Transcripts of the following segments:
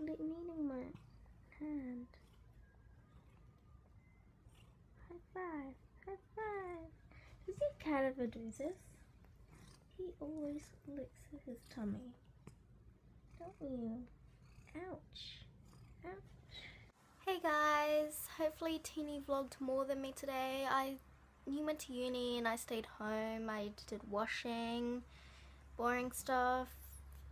needing my hand. High five, high five. Does your cat ever do this? He always licks his tummy. Don't you? Ouch. Ouch. Hey guys, hopefully Teeny vlogged more than me today. You went to uni and I stayed home. I did washing, boring stuff,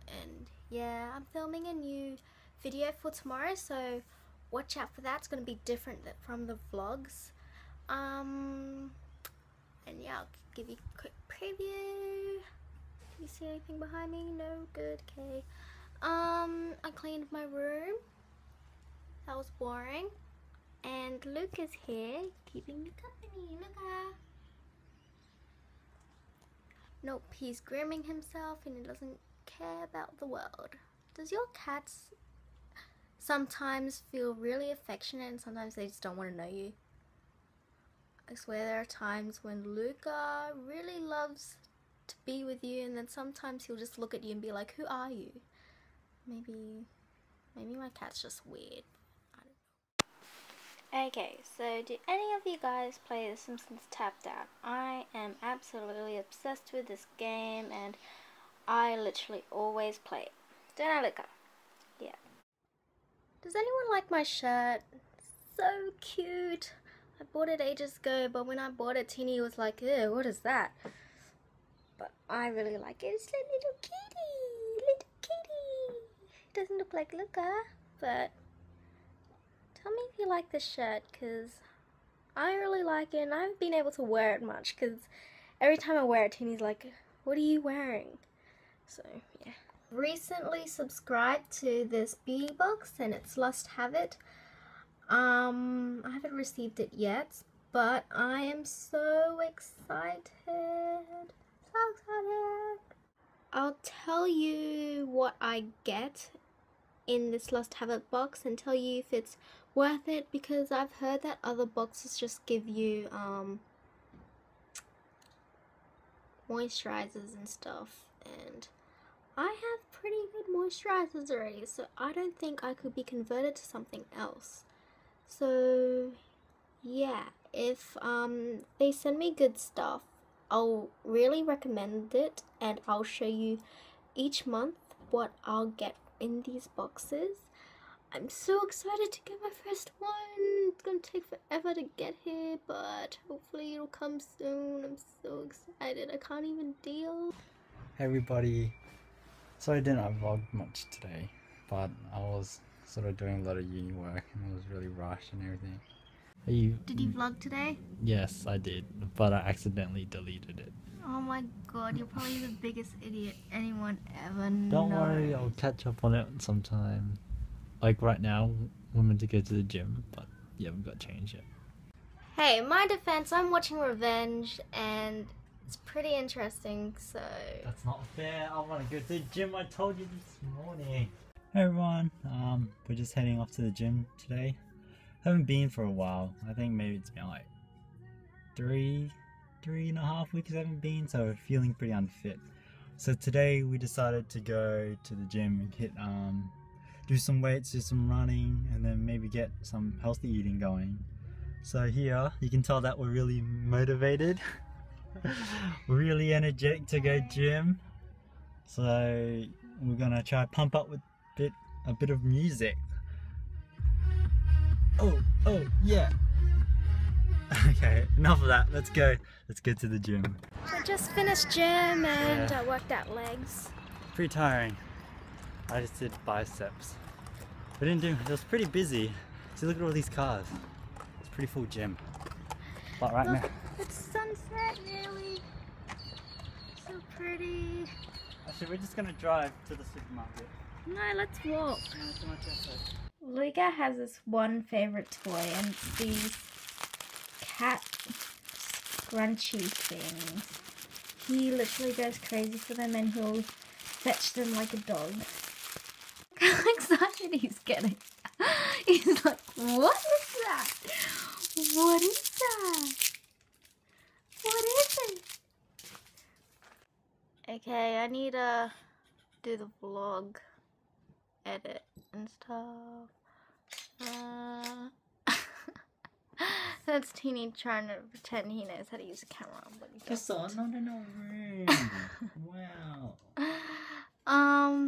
and yeah, I'm filming a new video for tomorrow, so watch out for that. It's going to be different from the vlogs, and yeah, I'll give you a quick preview. Can you see anything behind me? No? Good, okay. I cleaned my room. That was boring. And Luke is here, keeping me company. Look at her. Nope, he's grooming himself and he doesn't care about the world. Does your cats sometimes feel really affectionate and sometimes they just don't want to know you? I swear there are times when Luca really loves to be with you, and then sometimes he'll just look at you and be like, who are you? Maybe my cat's just weird. Okay, so do any of you guys play The Simpsons Tapped Out? I am absolutely obsessed with this game and I literally always play it. Don't I look up? Yeah. Does anyone like my shirt? So cute! I bought it ages ago, but when I bought it, Teeny was like, ew, what is that? But I really like it. It's like little kitty! Little kitty! It doesn't look like Luca, but tell me if you like this shirt, because I really like it and I haven't been able to wear it much because every time I wear it, Teeny's like, what are you wearing? So, yeah. Recently subscribed to this beauty box and it's Lust Have It. I haven't received it yet, but I am so excited. So excited. I'll tell you what I get in this Lust Have It box and tell you if it's worth it, because I've heard that other boxes just give you moisturizers and stuff, and I have pretty good moisturizers already, so I don't think I could be converted to something else. So yeah, if they send me good stuff, I'll really recommend it, and I'll show you each month what I'll get in these boxes. I'm so excited to get my first one. It's gonna take forever to get here, but hopefully it'll come soon. I'm so excited, I can't even deal. Hey everybody, so I didn't vlog much today, but I was sort of doing a lot of uni work and I was really rushed and everything. Did you vlog today? Yes, I did, but I accidentally deleted it. Oh my god, you're probably the biggest idiot anyone ever knows. Don't worry, I'll catch up on it sometime. Like right now, we're meant to go to the gym, but you haven't got changed yet. Hey, in my defense, I'm watching Revenge and it's pretty interesting, so... That's not fair, I want to go to the gym, I told you this morning. Hey everyone, we're just heading off to the gym today. Haven't been for a while. I think maybe it's been like three and a half weeks I haven't been, so feeling pretty unfit. So today we decided to go to the gym and hit do some weights, do some running, and then maybe get some healthy eating going. So here you can tell that we're really motivated, really energetic to go gym. So we're gonna try pump up with a bit of music. Oh, yeah. Okay, enough of that. Let's go. Let's get to the gym. I just finished gym and I worked out legs. Pretty tiring. I just did biceps. We didn't do, it was pretty busy. See, look at all these cars. It's a pretty full gym. But right look, now, it's sunset nearly. So pretty. Actually, we're just gonna drive to the supermarket. No, let's walk. Luca has this one favourite toy and these cat scrunchy things. He literally goes crazy for them and he'll fetch them like a dog. Look how excited he's getting. He's like, what is that? What is that? What is it? Okay, I need to do the vlog edit and and stuff. That's Teeny trying to pretend he knows how to use a camera, but he doesn't. Wow.